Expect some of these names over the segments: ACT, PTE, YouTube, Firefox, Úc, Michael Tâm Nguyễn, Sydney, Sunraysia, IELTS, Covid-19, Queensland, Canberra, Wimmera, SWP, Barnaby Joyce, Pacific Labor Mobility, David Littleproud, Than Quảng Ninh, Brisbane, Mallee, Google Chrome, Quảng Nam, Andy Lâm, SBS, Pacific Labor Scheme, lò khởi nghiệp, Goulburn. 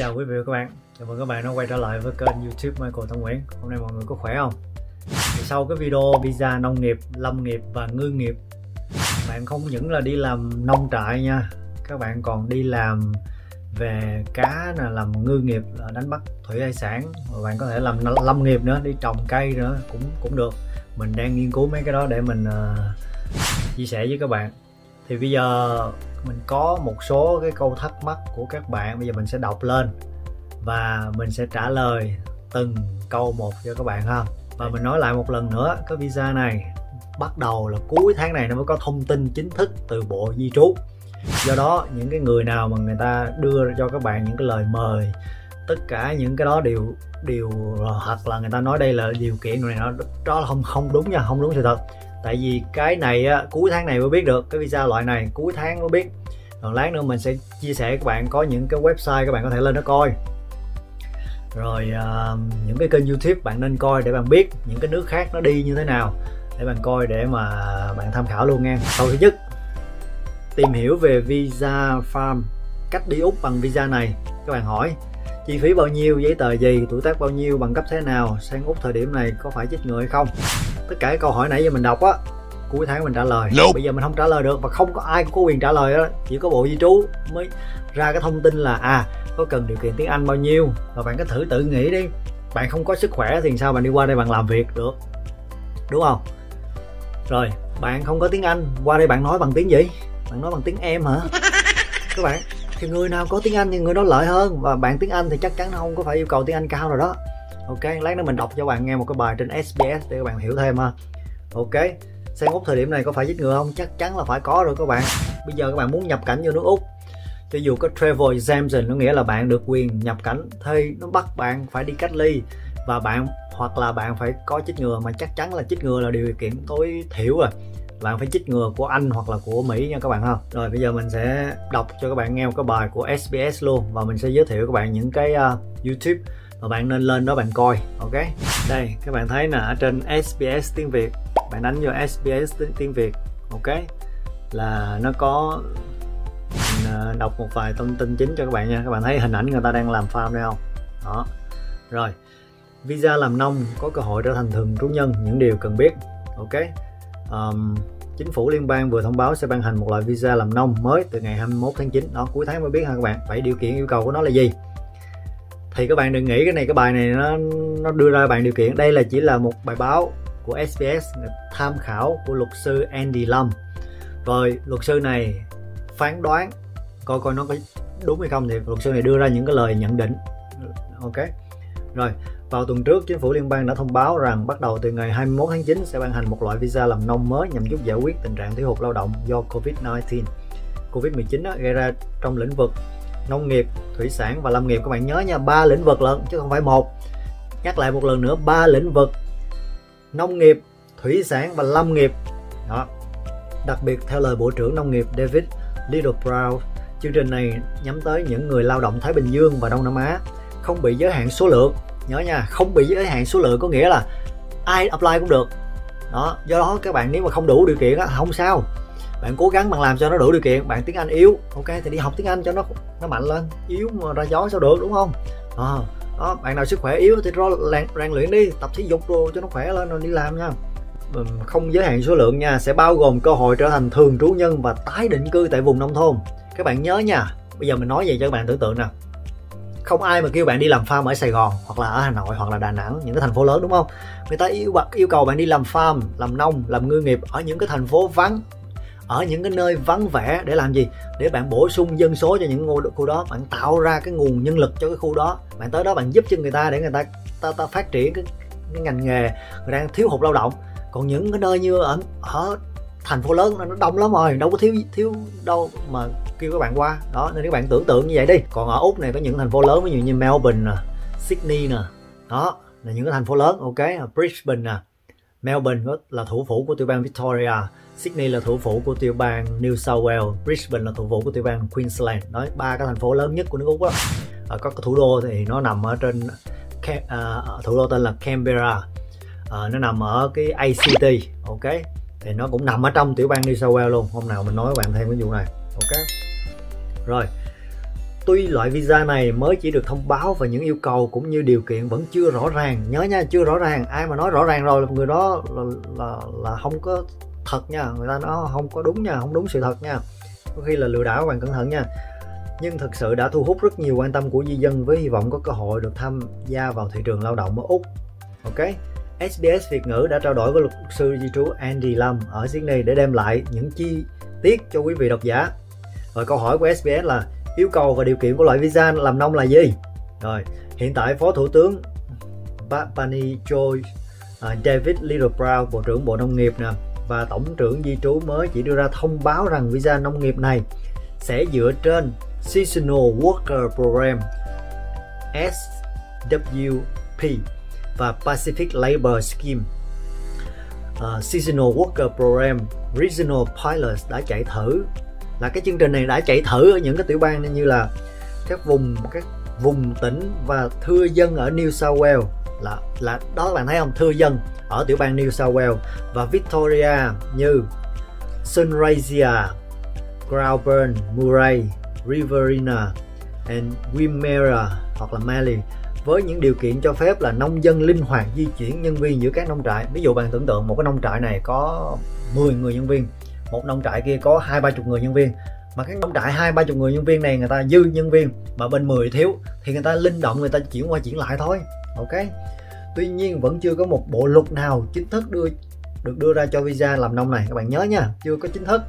Chào quý vị và các bạn, chào mừng các bạn đã quay trở lại với kênh YouTube Michael Tâm Nguyễn. Hôm nay mọi người có khỏe không? Thì sau cái video visa nông nghiệp, lâm nghiệp và ngư nghiệp, bạn không những là đi làm nông trại nha, các bạn còn đi làm về cá, là làm ngư nghiệp là đánh bắt thủy hải sản, và bạn có thể làm lâm nghiệp nữa, đi trồng cây nữa cũng được. Mình đang nghiên cứu mấy cái đó để mình chia sẻ với các bạn. Thì bây giờ mình có một số cái câu thắc mắc của các bạn, bây giờ mình sẽ đọc lên và mình sẽ trả lời từng câu một cho các bạn ha. Và mình nói lại một lần nữa, cái visa này bắt đầu là cuối tháng này nó mới có thông tin chính thức từ Bộ Di trú. Do đó những cái người nào mà người ta đưa cho các bạn những cái lời mời, tất cả những cái đó đều hoặc là người ta nói đây là điều kiện này nó đó là không đúng nha, không đúng sự thật. Tại vì cái này cuối tháng này mới biết được, cái visa loại này cuối tháng mới biết. Còn lát nữa mình sẽ chia sẻ các bạn có những cái website các bạn có thể lên đó coi. Rồi những cái kênh YouTube bạn nên coi để bạn biết những cái nước khác nó đi như thế nào, để bạn coi để mà bạn tham khảo luôn nha. Câu thứ nhất, tìm hiểu về visa farm, cách đi Úc bằng visa này. Các bạn hỏi chi phí bao nhiêu, giấy tờ gì, tuổi tác bao nhiêu, bằng cấp thế nào, sang Úc thời điểm này có phải chích ngừa hay không. Tất cả cái câu hỏi nãy giờ mình đọc á, cuối tháng mình trả lời. Bây giờ mình không trả lời được và không có ai có quyền trả lời đó, chỉ có Bộ Di trú mới ra cái thông tin là có cần điều kiện tiếng Anh bao nhiêu. Và bạn cứ thử tự nghĩ đi, bạn không có sức khỏe thì sao bạn đi qua đây bạn làm việc được, đúng không? Rồi bạn không có tiếng Anh, qua đây bạn nói bằng tiếng gì? Bạn nói bằng tiếng em hả? Các bạn thì người nào có tiếng Anh thì người đó lợi hơn, và bạn tiếng Anh thì chắc chắn nó không có phải yêu cầu tiếng Anh cao rồi đó. Ok, lát nữa mình đọc cho bạn nghe một cái bài trên SBS để các bạn hiểu thêm ha. Ok, sang Úc thời điểm này có phải chích ngừa không? Chắc chắn là phải có rồi các bạn. Bây giờ các bạn muốn nhập cảnh vô nước Úc, cho dù có travel exemption, nó nghĩa là bạn được quyền nhập cảnh, thì nó bắt bạn phải đi cách ly và bạn hoặc là bạn phải có chích ngừa, mà chắc chắn là chích ngừa là điều kiện tối thiểu rồi. Bạn phải chích ngừa của Anh hoặc là của Mỹ nha các bạn ha. Rồi bây giờ mình sẽ đọc cho các bạn nghe một cái bài của SBS luôn, và mình sẽ giới thiệu các bạn những cái YouTube mà bạn nên lên đó bạn coi. Ok, đây các bạn thấy nè, ở trên SBS tiếng Việt bạn đánh vô SBS tiếng Việt, ok, là nó có mình đọc một vài thông tin chính cho các bạn nha. Các bạn thấy hình ảnh người ta đang làm farm đây không? Đó. Rồi visa làm nông có cơ hội trở thành thường trú nhân, những điều cần biết. Ok, chính phủ liên bang vừa thông báo sẽ ban hành một loại visa làm nông mới từ ngày 21 tháng 9. Đó, cuối tháng mới biết ha các bạn. Vậy điều kiện yêu cầu của nó là gì? Thì các bạn đừng nghĩ cái bài này nó đưa ra bạn điều kiện. Đây là chỉ là một bài báo của SBS tham khảo của luật sư Andy Lâm. Rồi luật sư này phán đoán coi nó có đúng hay không, thì luật sư này đưa ra những cái lời nhận định. Ok, rồi vào tuần trước, chính phủ liên bang đã thông báo rằng bắt đầu từ ngày 21 tháng 9 sẽ ban hành một loại visa làm nông mới nhằm giúp giải quyết tình trạng thiếu hụt lao động do Covid-19 gây ra trong lĩnh vực nông nghiệp, thủy sản và lâm nghiệp. Các bạn nhớ nha, 3 lĩnh vực lận chứ không phải một. Nhắc lại một lần nữa, 3 lĩnh vực: nông nghiệp, thủy sản và lâm nghiệp. Đó. Đặc biệt theo lời Bộ trưởng Nông nghiệp David Littleproud, chương trình này nhắm tới những người lao động Thái Bình Dương và Đông Nam Á, không bị giới hạn số lượng. Nhớ nha, không bị giới hạn số lượng có nghĩa là ai apply cũng được. Đó, do đó các bạn nếu mà không đủ điều kiện á, không sao. Bạn cố gắng bạn làm cho nó đủ điều kiện. Bạn tiếng Anh yếu, ok thì đi học tiếng Anh cho nó mạnh lên, yếu mà ra gió sao được, đúng không? Đó, bạn nào sức khỏe yếu thì rèn luyện đi, tập thể dục đồ cho nó khỏe lên rồi đi làm nha. Không giới hạn số lượng nha, sẽ bao gồm cơ hội trở thành thường trú nhân và tái định cư tại vùng nông thôn. Các bạn nhớ nha, bây giờ mình nói về cho các bạn tưởng tượng nè. Không ai mà kêu bạn đi làm farm ở Sài Gòn hoặc là ở Hà Nội hoặc là Đà Nẵng, những cái thành phố lớn, đúng không? Người ta yêu cầu bạn đi làm farm, làm nông, làm ngư nghiệp ở những cái thành phố vắng, ở những cái nơi vắng vẻ, để làm gì? Để bạn bổ sung dân số cho những khu đó, bạn tạo ra cái nguồn nhân lực cho cái khu đó, bạn tới đó bạn giúp cho người ta để người ta phát triển cái ngành nghề người đang thiếu hụt lao động. Còn những cái nơi như ở thành phố lớn nó đông lắm rồi, đâu có thiếu đâu mà kêu các bạn qua đó, nên các bạn tưởng tượng như vậy đi. Còn ở Úc này có những thành phố lớn ví dụ như Melbourne nè, Sydney nè, đó là những cái thành phố lớn, ok, Brisbane nè. Melbourne là thủ phủ của tiểu bang Victoria, Sydney là thủ phủ của tiểu bang New South Wales, Brisbane là thủ phủ của tiểu bang Queensland. Đó, 3 cái thành phố lớn nhất của nước Úc đó. Có cái thủ đô thì nó nằm ở trên thủ đô tên là Canberra, nó nằm ở cái ACT, ok, thì nó cũng nằm ở trong tiểu bang New South Wales luôn. Hôm nào mình nói với bạn thêm cái vụ này, ok. Rồi Tuy loại visa này mới chỉ được thông báo và những yêu cầu cũng như điều kiện vẫn chưa rõ ràng. Nhớ nha, chưa rõ ràng. Ai mà nói rõ ràng rồi là người đó là không có thật nha. Người ta nói không có đúng nha, không đúng sự thật nha. Có khi là lừa đảo, các bạn cẩn thận nha. Nhưng thực sự đã thu hút rất nhiều quan tâm của di dân với hy vọng có cơ hội được tham gia vào thị trường lao động ở Úc. Ok, SBS Việt ngữ đã trao đổi với luật sư di trú Andy Lâm ở Sydney để đem lại những chi tiết cho quý vị độc giả. Rồi câu hỏi của SBS là yêu cầu và điều kiện của loại visa làm nông là gì? Rồi, hiện tại Phó Thủ tướng Barnaby Joyce, David Littleproud, Bộ trưởng Bộ Nông nghiệp nè, và Tổng trưởng di trú mới chỉ đưa ra thông báo rằng visa nông nghiệp này sẽ dựa trên Seasonal Worker Program SWP và Pacific Labor Scheme. Seasonal Worker Program Regional Pilots đã chạy thử, là cái chương trình này đã chạy thử ở những cái tiểu bang như là các vùng tỉnh và thưa dân ở New South Wales, là đó bạn thấy không, thưa dân ở tiểu bang New South Wales và Victoria như Sunraysia, Goulburn, Murray Riverina and Wimmera hoặc là Mallee, với những điều kiện cho phép là nông dân linh hoạt di chuyển nhân viên giữa các nông trại. Ví dụ bạn tưởng tượng một cái nông trại này có 10 người nhân viên, một nông trại kia có 20-30 người nhân viên, mà các nông trại 20-30 người nhân viên này người ta dư nhân viên mà bên 10 thiếu thì người ta linh động, người ta chuyển qua chuyển lại thôi. Ok, tuy nhiên vẫn chưa có một bộ luật nào chính thức được đưa ra cho visa làm nông này, các bạn nhớ nha, chưa có chính thức.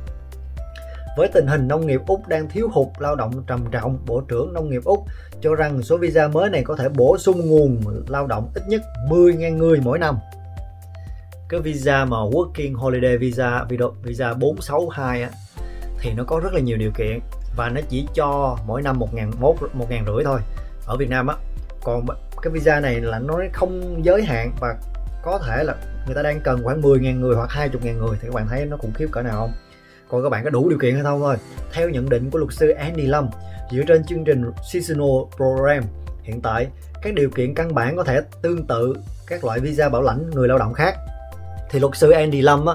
Với tình hình nông nghiệp Úc đang thiếu hụt lao động trầm trọng, Bộ trưởng Nông nghiệp Úc cho rằng số visa mới này có thể bổ sung nguồn lao động ít nhất 10.000 người mỗi năm. Cái visa mà Working Holiday Visa, visa 462 á, thì nó có rất là nhiều điều kiện và nó chỉ cho mỗi năm 1.500 thôi ở Việt Nam á. Còn cái visa này là nó không giới hạn và có thể là người ta đang cần khoảng 10.000 người hoặc 20.000 người, thì các bạn thấy nó khủng khiếp cỡ nào không? Còn các bạn có đủ điều kiện hay không thôi. Theo nhận định của luật sư Andy Lâm, dựa trên chương trình Seasonal Program hiện tại, các điều kiện căn bản có thể tương tự các loại visa bảo lãnh người lao động khác. Thì luật sư Andy Lâm á,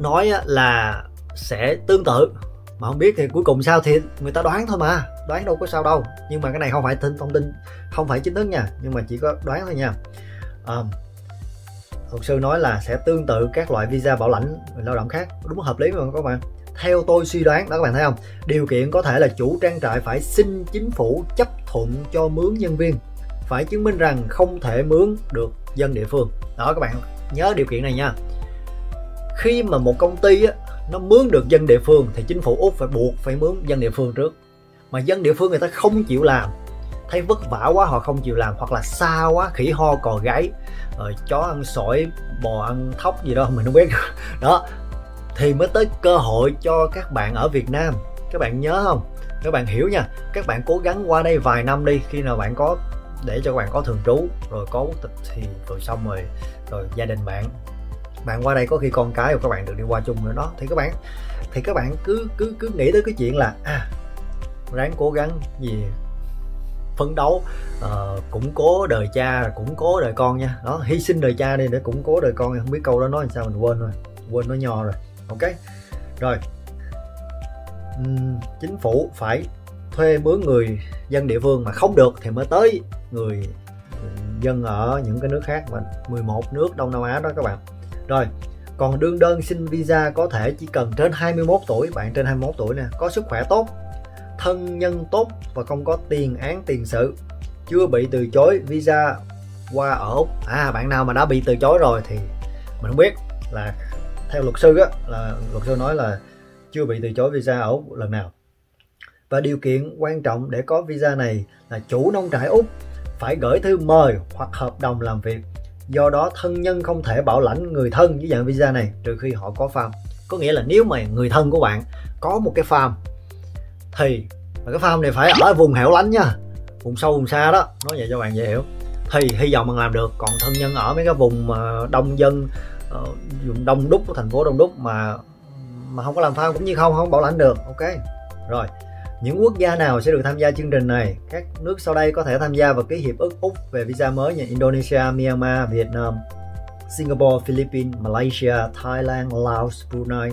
nói á, là sẽ tương tự, mà không biết thì cuối cùng sao thì người ta đoán thôi mà, đoán đâu có sao đâu. Nhưng mà cái này không phải thông tin, không phải chính thức nha, nhưng mà chỉ có đoán thôi nha. Luật sư nói là sẽ tương tự các loại visa bảo lãnh người lao động khác, đúng hợp lý mà các bạn. Theo tôi suy đoán đó, các bạn thấy không, điều kiện có thể là chủ trang trại phải xin chính phủ chấp thuận cho mướn nhân viên, phải chứng minh rằng không thể mướn được dân địa phương. Đó, các bạn nhớ điều kiện này nha. Khi mà một công ty á, nó mướn được dân địa phương thì chính phủ Úc phải buộc phải mướn dân địa phương trước, mà dân địa phương người ta không chịu làm, thấy vất vả quá họ không chịu làm, hoặc là xa quá, khỉ ho cò gáy, chó ăn sỏi, bò ăn thóc gì đó mình không biết đó, thì mới tới cơ hội cho các bạn ở Việt Nam. Các bạn nhớ không, các bạn hiểu nha, các bạn cố gắng qua đây vài năm đi, khi nào bạn có để cho các bạn có thường trú rồi có quốc tịch thì rồi xong rồi gia đình bạn qua đây, có khi con cái của các bạn được đi qua chung nữa đó, thì các bạn cứ nghĩ tới cái chuyện là ráng cố gắng gì phấn đấu, củng cố đời cha, củng cố đời con nha, đó, hy sinh đời cha đi để củng cố đời con. Không biết câu đó nói làm sao mình quên nó nho rồi. Ok, rồi chính phủ phải thuê mướn người dân địa phương mà không được thì mới tới người dân ở những cái nước khác, mà 11 nước Đông Nam Á đó các bạn. Rồi, còn đương đơn xin visa có thể chỉ cần trên 21 tuổi, bạn trên 21 tuổi nè, có sức khỏe tốt, thân nhân tốt và không có tiền án tiền sự, chưa bị từ chối visa qua ở Úc. Bạn nào mà đã bị từ chối rồi thì mình không biết, là theo luật sư á, là luật sư nói là chưa bị từ chối visa ở Úc lần nào. Và điều kiện quan trọng để có visa này là chủ nông trại Úc phải gửi thư mời hoặc hợp đồng làm việc, do đó thân nhân không thể bảo lãnh người thân dưới dạng visa này trừ khi họ có farm. Có nghĩa là nếu mà người thân của bạn có một cái farm thì cái farm này phải ở vùng hẻo lánh nha, vùng sâu vùng xa đó, nói vậy cho bạn dễ hiểu, thì hy vọng bạn làm được. Còn thân nhân ở mấy cái vùng đông dân, vùng đông đúc của thành phố Đông Đúc mà không có làm farm cũng như không bảo lãnh được. Ok, rồi những quốc gia nào sẽ được tham gia chương trình này? Các nước sau đây có thể tham gia và ký hiệp ước Úc về visa mới như Indonesia, Myanmar, Việt Nam, Singapore, Philippines, Malaysia, Thailand, Laos, Brunei,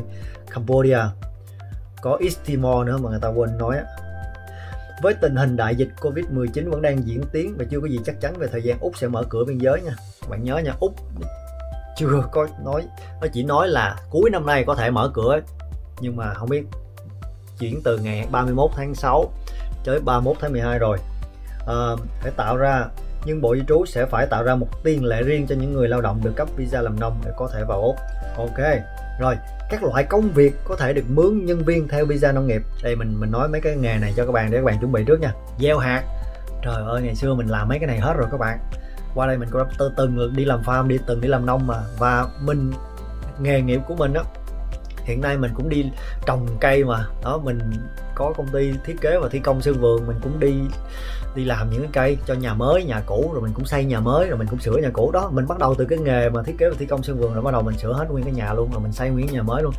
Cambodia, có East Timor nữa mà người ta quên nói. Với tình hình đại dịch Covid-19 vẫn đang diễn tiến và chưa có gì chắc chắn về thời gian Úc sẽ mở cửa biên giới nha. Bạn nhớ nha, Úc chưa có nói, nó chỉ nói là cuối năm nay có thể mở cửa, nhưng mà không biết chuyển từ ngày 31 tháng 6 tới 31 tháng 12 rồi. Phải tạo ra, nhưng Bộ Di trú sẽ phải tạo ra một tiền lệ riêng cho những người lao động được cấp visa làm nông để có thể vào Úc. Ok, rồi các loại công việc có thể được mướn nhân viên theo visa nông nghiệp. Đây mình nói mấy cái nghề này cho các bạn để các bạn chuẩn bị trước nha. Gieo hạt, trời ơi ngày xưa mình làm mấy cái này hết rồi các bạn. Qua đây mình có từng đi làm farm, từng đi làm nông mà. Và mình, nghề nghiệp của mình đó, hiện nay mình cũng đi trồng cây mà đó, mình có công ty thiết kế và thi công sân vườn, mình cũng đi làm những cái cây cho nhà mới, nhà cũ, rồi mình cũng xây nhà mới, rồi mình cũng sửa nhà cũ đó. Mình bắt đầu từ cái nghề mà thiết kế và thi công sân vườn, rồi bắt đầu mình sửa hết nguyên cái nhà luôn, rồi mình xây nguyên nhà mới luôn.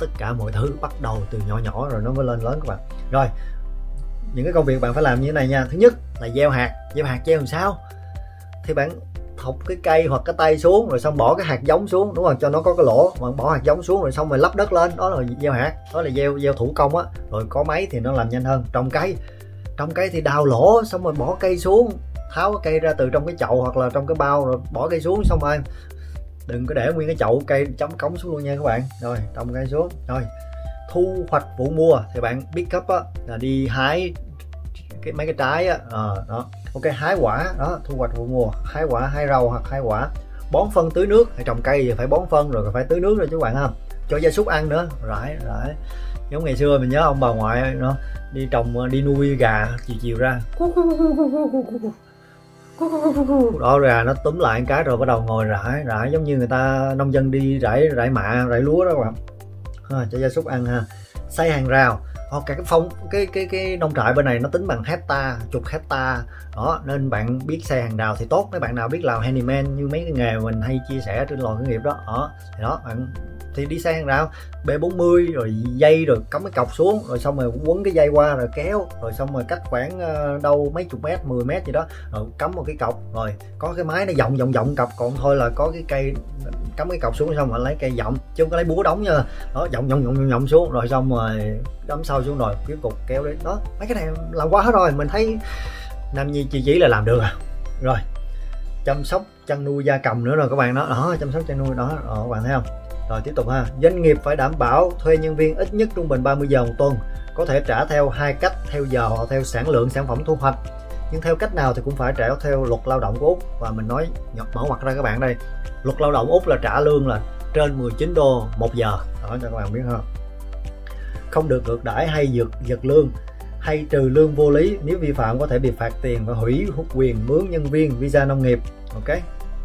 Tất cả mọi thứ bắt đầu từ nhỏ nhỏ rồi nó mới lên lớn các bạn. Rồi những cái công việc bạn phải làm như thế này nha. Thứ nhất là gieo hạt. Gieo hạt gieo làm sao? Thì bạn thọc cái cây hoặc cái tay xuống rồi xong bỏ cái hạt giống xuống, đúng không, cho nó có cái lỗ, mà bỏ hạt giống xuống rồi xong rồi lấp đất lên, đó là gieo hạt, đó là gieo thủ công á. Rồi có máy thì nó làm nhanh hơn. Trồng cây thì đào lỗ xong rồi bỏ cây xuống, tháo cái cây ra từ trong cái chậu hoặc là trong cái bao rồi bỏ cây xuống, xong rồi đừng có để nguyên cái chậu cây chấm cống xuống luôn nha các bạn. Rồi trồng cây xuống. Rồi thu hoạch vụ mùa thì bạn pick up á, là đi hái cái mấy cái trái á, đó. Ok, hái quả đó, thu hoạch vụ mùa, hái quả, hái rau hoặc hái quả. Bón phân tưới nước, phải trồng cây thì phải bón phân rồi phải tưới nước rồi chứ các bạn ha. Cho gia súc ăn nữa, rải. Giống ngày xưa mình nhớ ông bà ngoại nó đi trồng, đi nuôi gà, chiều ra đó, gà nó túm lại một cái rồi bắt đầu ngồi rải, giống như người ta nông dân đi rải mạ, rải lúa đó các bạn. Ha, cho gia súc ăn ha. Xây hàng rào. Hoặc cả cái nông trại bên này nó tính bằng hecta, chục hecta đó, nên bạn biết xây hàng rào thì tốt. Mấy bạn nào biết làm handyman như mấy cái nghề mình hay chia sẻ trên lò khởi nghiệp đó, thì đó bạn thì đi xây hàng rào B40 rồi dây, rồi cắm cái cọc xuống rồi xong rồi quấn cái dây qua rồi kéo, rồi xong rồi cách khoảng đâu mấy chục mét, 10 mét gì đó, rồi cắm một cái cọc, rồi có cái máy nó vọng cọc, còn thôi là có cái cây cắm cái cọc xuống xong rồi lấy cây vọng, chứ không có lấy búa đóng nha. Đó, vọng xuống rồi xong rồi đấm sau xuống rồi cuối cùng kéo đến đó. Mấy cái này làm quá hết rồi, mình thấy nam nhi chị chỉ là làm được à. Rồi chăm sóc chăn nuôi gia cầm nữa rồi các bạn đó, chăm sóc chăn nuôi đó, các bạn thấy không. Rồi tiếp tục ha, doanh nghiệp phải đảm bảo thuê nhân viên ít nhất trung bình 30 giờ một tuần, có thể trả theo hai cách, theo giờ hoặc theo sản lượng sản phẩm thu hoạch. Nhưng theo cách nào thì cũng phải trả theo luật lao động của Úc, và mình nói mở ngoặt ra các bạn đây. Luật lao động Úc là trả lương là trên 19 đô một giờ, đó cho các bạn biết ha. Không được ngược đãi hay giật lương hay trừ lương vô lý, nếu vi phạm có thể bị phạt tiền và hủy quyền mướn nhân viên visa nông nghiệp. Ok.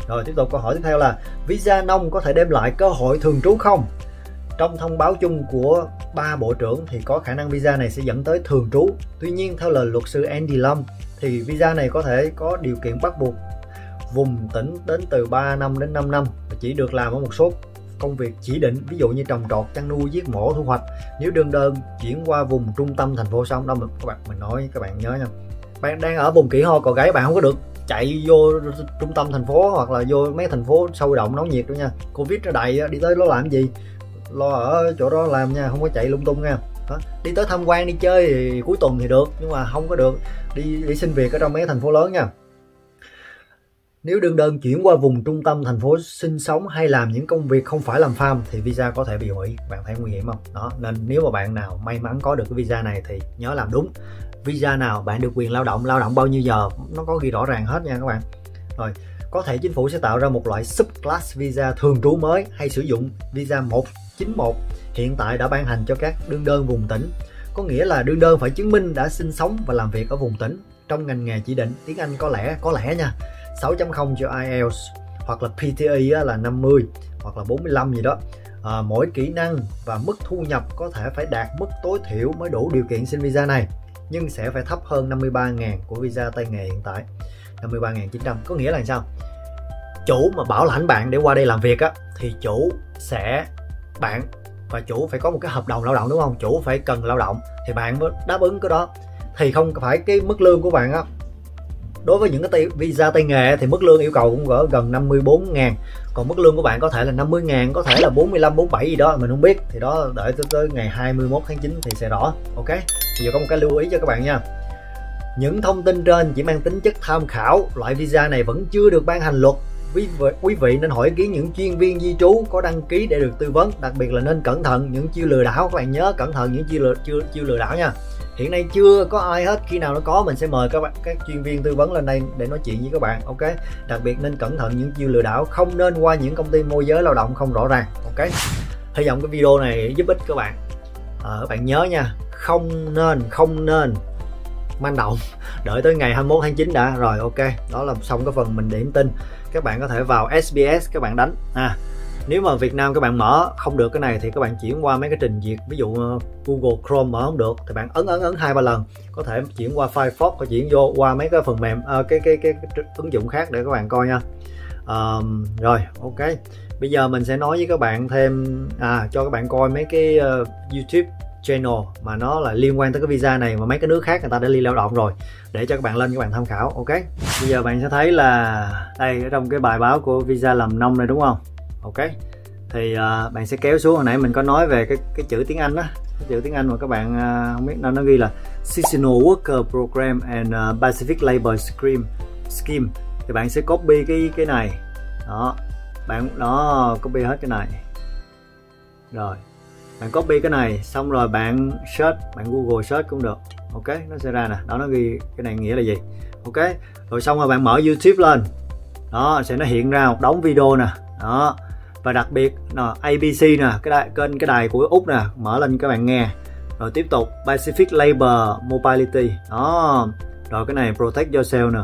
Rồi tiếp tục câu hỏi tiếp theo là visa nông có thể đem lại cơ hội thường trú không? Trong thông báo chung của ba bộ trưởng thì có khả năng visa này sẽ dẫn tới thường trú. Tuy nhiên theo lời luật sư Andy Lâm thì visa này có thể có điều kiện bắt buộc vùng tỉnh đến từ 3 năm đến 5 năm và chỉ được làm ở một số công việc chỉ định, ví dụ như trồng trọt, chăn nuôi, giết mổ, thu hoạch. Nếu đương đơn chuyển qua vùng trung tâm thành phố xong đâu các bạn, mình nói các bạn nhớ nha. Bạn đang ở vùng Kỷ Ho, Cò Gáy, bạn không có được chạy vô trung tâm thành phố hoặc là vô mấy thành phố sôi động náo nhiệt đâu nha. Covid nó đầy, đi tới nó làm gì, lo ở chỗ đó làm nha, không có chạy lung tung nha. Đó. Đi tới tham quan, đi chơi thì cuối tuần thì được, nhưng mà không có được đi xin việc ở trong mấy thành phố lớn nha. Nếu đương đơn chuyển qua vùng trung tâm thành phố sinh sống hay làm những công việc không phải làm farm thì visa có thể bị hủy. Bạn thấy nguy hiểm không? Đó, nên nếu mà bạn nào may mắn có được cái visa này thì nhớ làm đúng. Visa nào bạn được quyền lao động bao nhiêu giờ nó có ghi rõ ràng hết nha các bạn. Rồi, có thể chính phủ sẽ tạo ra một loại subclass visa thường trú mới hay sử dụng visa 191 hiện tại đã ban hành cho các đương đơn vùng tỉnh. Có nghĩa là đương đơn phải chứng minh đã sinh sống và làm việc ở vùng tỉnh trong ngành nghề chỉ định, tiếng Anh có lẽ nha, 6.0 cho IELTS hoặc là PTE là 50 hoặc là 45 gì đó. Mỗi kỹ năng và mức thu nhập có thể phải đạt mức tối thiểu mới đủ điều kiện xin visa này, nhưng sẽ phải thấp hơn 53.000 của visa tay nghề hiện tại, 53.900. Có nghĩa là sao? Chủ mà bảo lãnh bạn để qua đây làm việc á, thì chủ sẽ bạn và chủ phải có một cái hợp đồng lao động, đúng không? Chủ phải cần lao động thì bạn mới đáp ứng cái đó, thì không phải cái mức lương của bạn á Đối với những cái visa tay nghề thì mức lương yêu cầu cũng gỡ gần 54.000, còn mức lương của bạn có thể là 50.000, có thể là 45, 47 gì đó, mình không biết. Thì đó, đợi tới ngày 21 tháng 9 thì sẽ rõ. Ok, bây giờ có một cái lưu ý cho các bạn nha. Những thông tin trên chỉ mang tính chất tham khảo, loại visa này vẫn chưa được ban hành luật. Quý vị nên hỏi ý kiến những chuyên viên di trú có đăng ký để được tư vấn, đặc biệt là nên cẩn thận những chiêu lừa đảo. Các bạn nhớ cẩn thận những chiêu lừa đảo nha. Hiện nay chưa có ai hết, khi nào nó có mình sẽ mời các chuyên viên tư vấn lên đây để nói chuyện với các bạn. Ok, đặc biệt nên cẩn thận những chiêu lừa đảo, không nên qua những công ty môi giới lao động không rõ ràng. Ok, hy vọng cái video này giúp ích các bạn. Các bạn nhớ nha, không nên manh động, đợi tới ngày 21 tháng 9 đã. Rồi ok, đó là xong cái phần mình điểm tin. Các bạn có thể vào SBS, các bạn đánh nếu mà Việt Nam các bạn mở không được cái này thì các bạn chuyển qua mấy cái trình duyệt, ví dụ Google Chrome mở không được thì bạn ấn 2-3 lần, có thể chuyển qua Firefox, có chuyển vô qua mấy cái phần mềm cái ứng dụng khác để các bạn coi nha. Rồi ok, bây giờ mình sẽ nói với các bạn thêm cho các bạn coi mấy cái YouTube channel mà nó là liên quan tới cái visa này mà mấy cái nước khác người ta đã đi lao động rồi, để cho các bạn lên các bạn tham khảo. Ok, bây giờ bạn sẽ thấy là đây, ở trong cái bài báo của visa làm nông này đúng không? Ok, thì bạn sẽ kéo xuống, hồi nãy mình có nói về cái chữ tiếng Anh đó, cái chữ tiếng Anh mà các bạn không biết, nó ghi là Seasonal Worker Program and Pacific Labor Scheme. Thì bạn sẽ copy cái này đó, bạn đó copy hết cái này, rồi bạn copy cái này xong rồi bạn search, bạn Google search cũng được. Ok, nó sẽ ra nè, đó nó ghi cái này nghĩa là gì. Ok, rồi xong rồi bạn mở YouTube lên, đó sẽ nó hiện ra một đống video nè đó, và đặc biệt là ABC nè, cái đài của Úc nè, mở lên các bạn nghe. Rồi tiếp tục Pacific Labor Mobility đó, rồi cái này Protect Yourself nè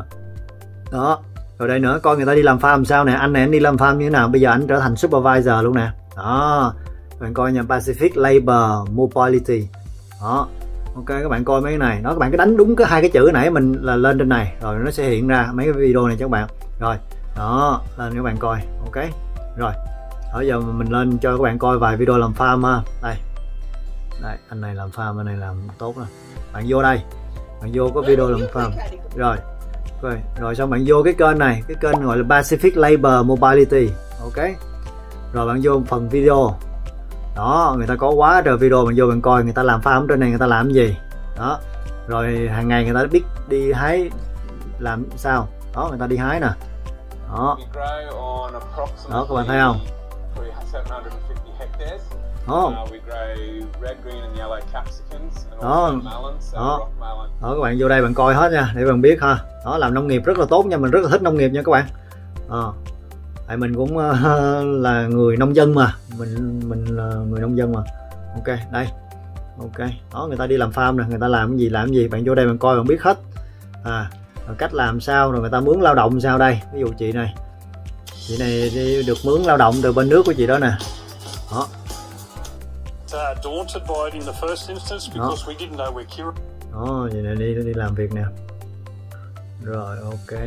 đó, rồi đây nữa, coi người ta đi làm farm sao nè, anh này anh đi làm farm như thế nào, bây giờ anh trở thành supervisor luôn nè đó. Bạn coi nha, Pacific Labor Mobility đó. Ok, các bạn coi mấy cái này đó, các bạn cứ đánh đúng cái hai cái chữ nãy mình là lên trên này rồi nó sẽ hiện ra mấy cái video này cho các bạn. Rồi đó, lên các bạn coi. Ok, rồi bây giờ mình lên cho các bạn coi vài video làm farm ha. Đây anh này làm farm, anh này làm tốt rồi, bạn vô đây, bạn vô có video làm farm rồi xong bạn vô cái kênh này, cái kênh gọi là Pacific Labor Mobility. Ok, rồi bạn vô phần video đó, người ta có quá trời video, mình vô mình coi người ta làm farm trên này người ta làm cái gì đó, rồi hàng ngày người ta biết đi hái làm sao đó, người ta đi hái nè đó. Đó các bạn thấy không đó. Đó các bạn vô đây bạn coi hết nha để bạn biết ha. Đó, làm nông nghiệp rất là tốt nha, mình rất là thích nông nghiệp nha các bạn. Tại mình cũng là người nông dân mà, mình là người nông dân mà. Ok, đây. Ok, đó người ta đi làm farm nè, người ta làm cái gì bạn vô đây bạn coi bạn biết hết. Rồi cách làm sao, rồi người ta mướn lao động sao đây. Ví dụ chị này đi được mướn lao động từ bên nước của chị đó nè. Đó. Đó, chị này đi làm việc nè. Rồi ok.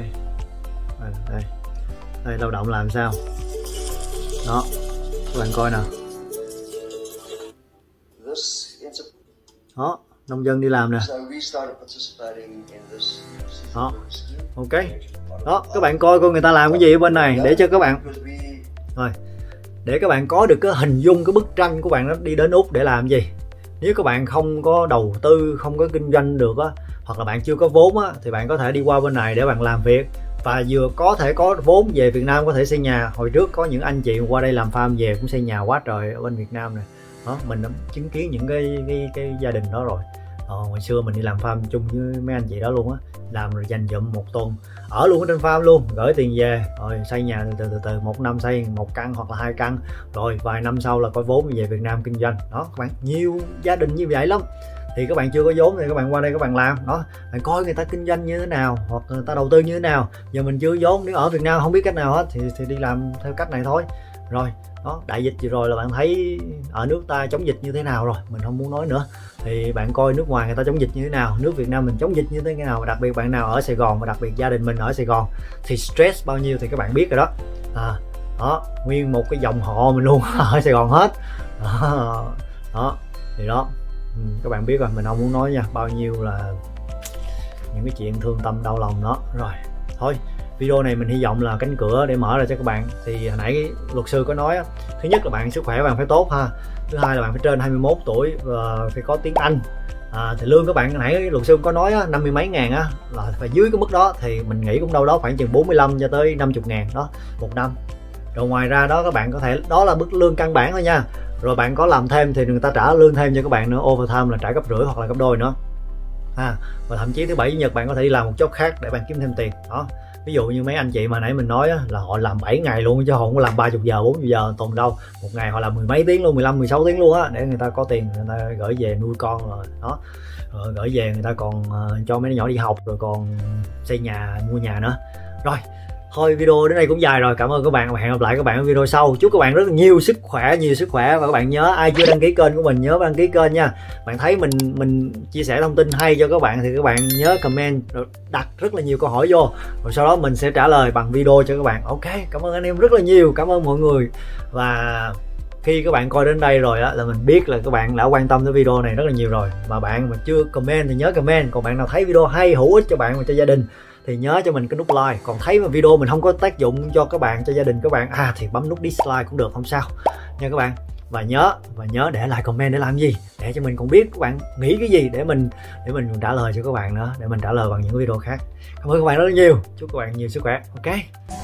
Đây lao động làm sao đó các bạn coi nè đó, nông dân đi làm nè đó. Ok, đó các bạn coi người ta làm cái gì ở bên này để cho các bạn rồi, để các bạn có được cái hình dung, cái bức tranh của bạn nó đi đến Úc để làm gì. Nếu các bạn không có đầu tư, không có kinh doanh được á, hoặc là bạn chưa có vốn á, thì bạn có thể đi qua bên này để bạn làm việc, và vừa có thể có vốn về Việt Nam có thể xây nhà. Hồi trước có những anh chị qua đây làm farm về cũng xây nhà quá trời ở bên Việt Nam này đó, mình đã chứng kiến những cái gia đình đó rồi. Hồi xưa mình đi làm farm chung với mấy anh chị đó luôn á, làm rồi dành dụm một tuần ở luôn ở trên farm luôn, gửi tiền về rồi xây nhà từ từ, một năm xây một căn hoặc là 2 căn, rồi vài năm sau là có vốn về Việt Nam kinh doanh đó các bạn. Nhiều gia đình như vậy lắm. Thì các bạn chưa có vốn thì các bạn qua đây các bạn làm đó, bạn coi người ta kinh doanh như thế nào hoặc người ta đầu tư như thế nào. Giờ mình chưa vốn, nếu ở Việt Nam không biết cách nào hết thì đi làm theo cách này thôi. Rồi đó, đại dịch rồi là bạn thấy ở nước ta chống dịch như thế nào rồi, mình không muốn nói nữa. Thì bạn coi nước ngoài người ta chống dịch như thế nào, nước Việt Nam mình chống dịch như thế nào, đặc biệt bạn nào ở Sài Gòn và đặc biệt gia đình mình ở Sài Gòn thì stress bao nhiêu thì các bạn biết rồi đó. Đó nguyên một cái dòng họ mình luôn ở Sài Gòn hết đó thì đó. Các bạn biết rồi, mình không muốn nói nha, bao nhiêu là những cái chuyện thương tâm đau lòng đó. Rồi, thôi video này mình hy vọng là cánh cửa để mở ra cho các bạn. Thì hồi nãy luật sư có nói, thứ nhất là bạn sức khỏe bạn phải tốt ha, thứ hai là bạn phải trên 21 tuổi và phải có tiếng Anh. Thì lương các bạn nãy luật sư có nói 50 mấy ngàn á, là phải dưới cái mức đó, thì mình nghĩ cũng đâu đó khoảng chừng 45 cho tới 50 ngàn đó một năm. Rồi ngoài ra đó các bạn có thể, đó là mức lương căn bản thôi nha. Rồi bạn có làm thêm thì người ta trả lương thêm cho các bạn nữa, overtime là trả gấp rưỡi hoặc là gấp đôi nữa. Và thậm chí thứ bảy chủ nhật bạn có thể đi làm một job khác để bạn kiếm thêm tiền đó. Ví dụ như mấy anh chị mà nãy mình nói là họ làm 7 ngày luôn chứ họ không có làm 30 giờ 40 giờ tuần đâu, một ngày họ làm mười mấy tiếng luôn, 15 16 tiếng luôn á, để người ta có tiền người ta gửi về nuôi con rồi đó, rồi gửi về người ta còn cho mấy đứa nhỏ đi học, rồi còn xây nhà mua nhà nữa. Rồi thôi video đến đây cũng dài rồi, cảm ơn các bạn và hẹn gặp lại các bạn ở video sau. Chúc các bạn rất nhiều sức khỏe và các bạn nhớ, ai chưa đăng ký kênh của mình nhớ đăng ký kênh nha. Bạn thấy mình chia sẻ thông tin hay cho các bạn thì các bạn nhớ comment rồi đặt rất là nhiều câu hỏi vô, rồi sau đó mình sẽ trả lời bằng video cho các bạn. Ok, cảm ơn anh em rất là nhiều, cảm ơn mọi người. Và khi các bạn coi đến đây rồi á, là mình biết là các bạn đã quan tâm tới video này rất là nhiều rồi. Mà bạn mà chưa comment thì nhớ comment, còn bạn nào thấy video hay hữu ích cho bạn và cho gia đình thì nhớ cho mình cái nút like. Còn thấy mà video mình không có tác dụng cho các bạn, cho gia đình các bạn thì bấm nút dislike cũng được, không sao nha các bạn. Và nhớ để lại comment để làm gì, để cho mình cũng biết các bạn nghĩ cái gì, để mình trả lời cho các bạn nữa, để mình trả lời bằng những cái video khác. Cảm ơn các bạn rất nhiều, chúc các bạn nhiều sức khỏe. Ok.